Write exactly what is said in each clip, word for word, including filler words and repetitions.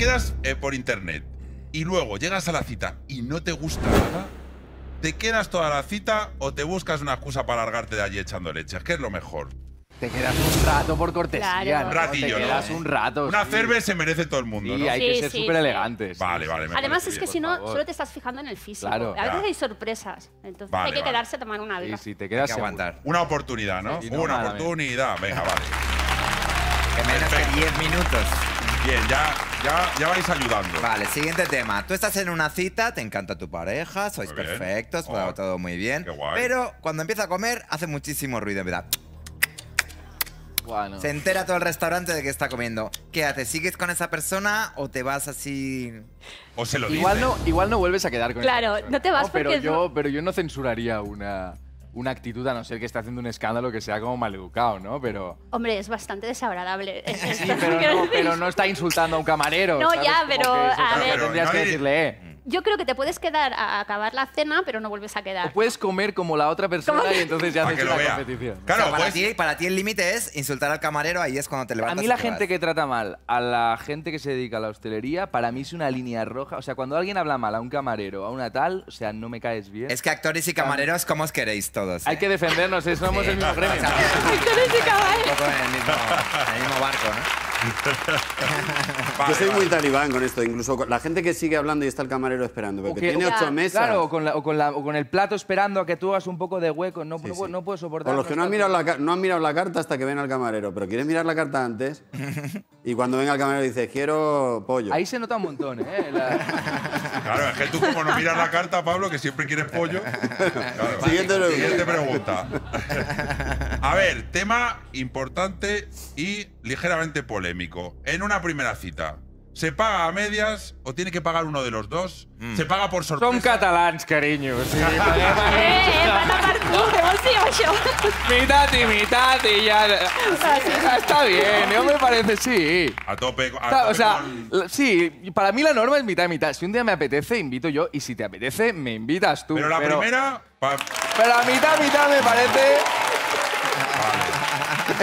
quedas eh, por internet y luego llegas a la cita y no te gusta nada, ¿te quedas toda la cita o te buscas una excusa para largarte de allí echando leches? ¿Qué es lo mejor? Te quedas un rato por cortesía. Claro. Un ratillo, te quedas, ¿no? Un rato. Una sí. cerveza se merece todo el mundo, sí, ¿no? Hay sí, que ser súper sí, elegantes. Sí. Vale, vale. Además es que bien, si no, solo te estás fijando en el físico. Claro. A veces hay sorpresas. Entonces vale, hay que vale. quedarse a tomar una vida. Y si te quedas, hay que aguantar. Una oportunidad, ¿no? Sí, no una nada, oportunidad. Bien. Venga, vale. Que menos de diez minutos. Bien, ya, ya, ya vais ayudando. Vale, siguiente tema. Tú estás en una cita, te encanta tu pareja, sois perfectos, oh, todo muy bien. Qué guay. Pero cuando empieza a comer, hace muchísimo ruido, en verdad. Bueno. Se entera todo el restaurante de que está comiendo. ¿Qué haces? ¿Sigues con esa persona o te vas así? O se lo dices. Igual no, igual no vuelves a quedar con esa persona. Claro, no te vas no, pero porque... Yo, pero yo no censuraría una, una actitud, a no ser que esté haciendo un escándalo que sea como maleducado, ¿no? Pero... Hombre, es bastante desagradable. Es sí, pero no, pero no está insultando a un camarero. No, ¿sabes? Ya, pero... Eso, a ver, pero tendrías no hay... que decirle, eh... Yo creo que te puedes quedar a acabar la cena, pero no vuelves a quedar. O puedes comer como la otra persona ¿Cómo? Y entonces ya haces una vea. competición. Claro, o sea, para, pues... ti, para ti el límite es insultar al camarero, ahí es cuando te levantas. A mí la gente vas. que trata mal a la gente que se dedica a la hostelería, para mí es una línea roja. O sea, cuando alguien habla mal a un camarero, a una tal, o sea, no me caes bien. Es que actores y camareros, ¿cómo os queréis todos? Hay eh? que defendernos, ¿eh? somos sí. el mismo gremio. Actores y camareros. En el mismo barco, ¿no? Yo soy muy talibán con esto, incluso con la gente que sigue hablando y está el camarero esperando, porque okay, tiene ocho ya, mesas. Claro, o con, la, o, con la, o con el plato esperando a que tú hagas un poco de hueco, no, sí, no, sí. no puedo soportar. O los que no han, mirado la, no han mirado la carta hasta que ven al camarero, pero quieres mirar la carta antes y cuando venga el camarero dices, quiero pollo. Ahí se nota un montón, ¿eh? La... Claro, es que tú como no miras la carta, Pablo, que siempre quieres pollo. Claro, siguiente, vale, siguiente pregunta. A ver, tema importante y ligeramente polémico. En una primera cita, ¿se paga a medias o tiene que pagar uno de los dos? Mm. ¿Se paga por sorpresa? Son catalans, cariño. Sí, eh, eh, mitad y mitad y ya. Está bien, yo me parece, sí. A tope. A tope o sea, con... sí, para mí la norma es mitad y mitad. Si un día me apetece, invito yo, y si te apetece, me invitas tú. Pero la pero... primera... Pa... Pero a mitad y mitad me parece... Vale.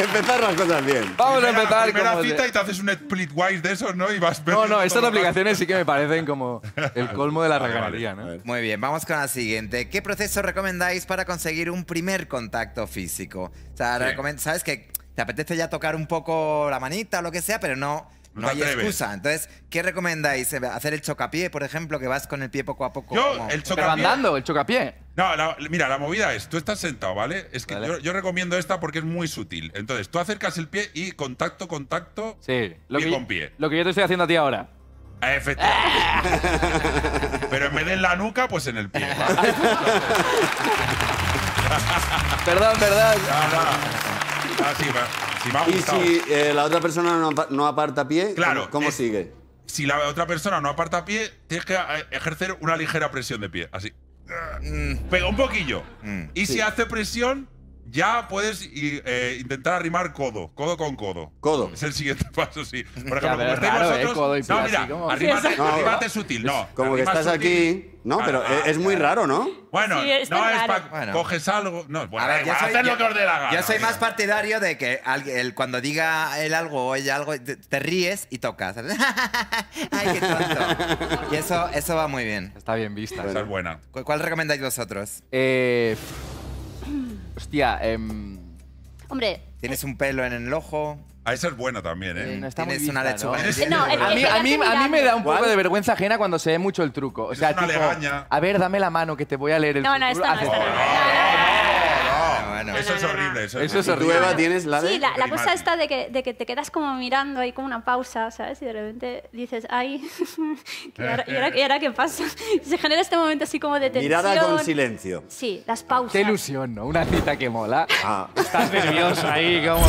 Empezar las cosas bien. Vamos primera, a empezar con. Primera cita te... y te haces un splitwise de esos, ¿no? Y vas no, no, estas aplicaciones sí que me parecen como el colmo de la reganería, ¿no? Muy bien, vamos con la siguiente. ¿Qué proceso recomendáis para conseguir un primer contacto físico? O sea, sí. ¿sabes que te apetece ya tocar un poco la manita o lo que sea, pero no, no, no hay atreves. excusa? Entonces, ¿qué recomendáis? ¿Hacer el chocapié, por ejemplo, que vas con el pie poco a poco? Yo, como... el chocapié. Pero andando, el chocapié. No, la, mira, la movida es, tú estás sentado, ¿vale? Es que vale. Yo, yo recomiendo esta porque es muy sutil. Entonces, tú acercas el pie y contacto, contacto, sí, lo pie que, con pie. Lo que yo te estoy haciendo a ti ahora. Efectivamente. Pero en vez de en la nuca, pues en el pie. ¿Vale? Perdón, perdón. Así va. Si me ha gustado. Y si eh, la otra persona no, no aparta pie, claro, ¿cómo, cómo es, sigue? Si la otra persona no aparta pie, tienes que ejercer una ligera presión de pie, así. Pega un poquillo. Mm, y sí. si hace presión, ya puedes ir, eh, intentar arrimar codo, codo con codo. Codo. Es el siguiente paso, sí. Por ejemplo, ya, claro, vosotros, eh, codo y no, mira, arrímate, no, arrímate sutil. No, como que estás sutil. aquí. No, pero ah, es, es muy raro, ¿no? Bueno, sí, no raro. es para bueno. coges algo. No, bueno, ver, igual, soy, hacer yo, lo que os dé la gana. Yo soy más partidario de que alguien, cuando diga él algo o ella algo, te, te ríes y tocas. Ay, qué tonto. Y eso, eso va muy bien. Está bien vista. Esa es buena. ¿Cuál, cuál recomendáis vosotros? Eh, hostia, eh, hombre. Tienes un pelo en el ojo. A esa es buena también, ¿eh? No está Tienes muy vista, una lechuga. ¿no? No, a, mí, a, mí, a mí me da un poco de vergüenza ajena cuando se ve mucho el truco. O sea, tipo, a ver, dame la mano que te voy a leer el truco. No, no, esto no, esto no, no, no, no, no, no. Eso es horrible. Eso es horrible. ¿Tú, Eva, tienes la de...? Sí, la, la cosa esta de que, de que te quedas como mirando ahí como una pausa, ¿sabes? Y de repente dices, ay, ¿y ahora, y ahora, y ahora qué pasa? Se genera este momento así como de tensión. Mirada con silencio. Sí, las pausas. Qué ilusión, ¿no? Una cita que mola. Ah. Estás nervioso ahí, como...